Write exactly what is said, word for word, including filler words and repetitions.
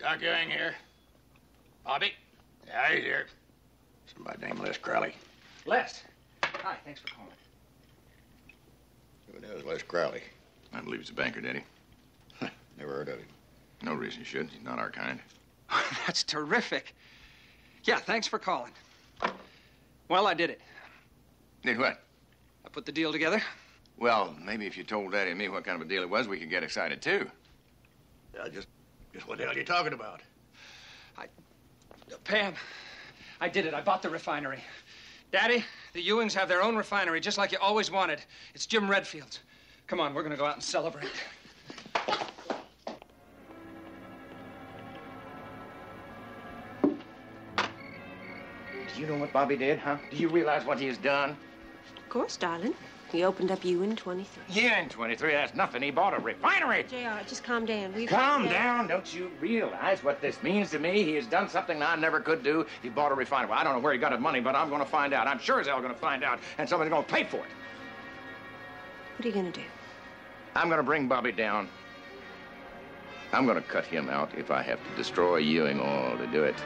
Doc Ewing here. Bobby? Yeah, he's here. Somebody named Les Crowley. Les? Hi, thanks for calling. Who the hell is Les Crowley? I believe he's a banker, Daddy. Never heard of him. No reason you should. He's not our kind. That's terrific. Yeah, thanks for calling. Well, I did it. Did what? I put the deal together. Well, maybe if you told Daddy and me what kind of a deal it was, we could get excited, too. Yeah, just, just what the hell are you talking about? I, uh, Pam, I did it. I bought the refinery. Daddy, the Ewings have their own refinery, just like you always wanted. It's Jim Redfield's. Come on, we're going to go out and celebrate. Do you know what Bobby did, huh? Do you realize what he has done? Of course, darling. He opened up Ewing twenty-three. Ewing twenty-three? That's nothing. He bought a refinery. J R, just calm down. We've calm down. Don't you realize what this means to me? He has done something I never could do. He bought a refinery. Well, I don't know where he got the money, but I'm going to find out. I'm sure as hell going to find out, and somebody's going to pay for it. What are you going to do? I'm going to bring Bobby down. I'm going to cut him out if I have to destroy Ewing Oil to do it.